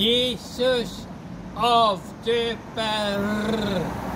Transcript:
Jesus of the Bar.